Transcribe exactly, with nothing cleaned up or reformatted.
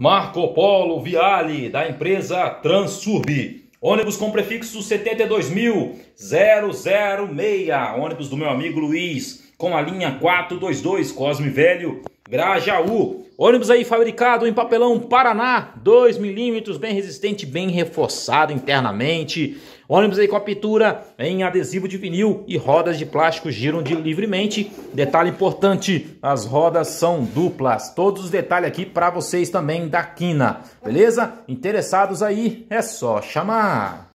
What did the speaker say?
Marco Polo Viale, da empresa Transurb. Ônibus com prefixo setenta e dois mil, zero zero seis. Ônibus do meu amigo Luiz, com a linha quatrocentos e vinte e dois, Cosme Velho, Grajaú. Ônibus aí fabricado em papelão Paraná, dois milímetros, bem resistente, bem reforçado internamente. Ônibus aí com a pintura em adesivo de vinil e rodas de plástico giram de livremente. Detalhe importante, as rodas são duplas. Todos os detalhes aqui para vocês também da quina, beleza? Interessados aí, é só chamar.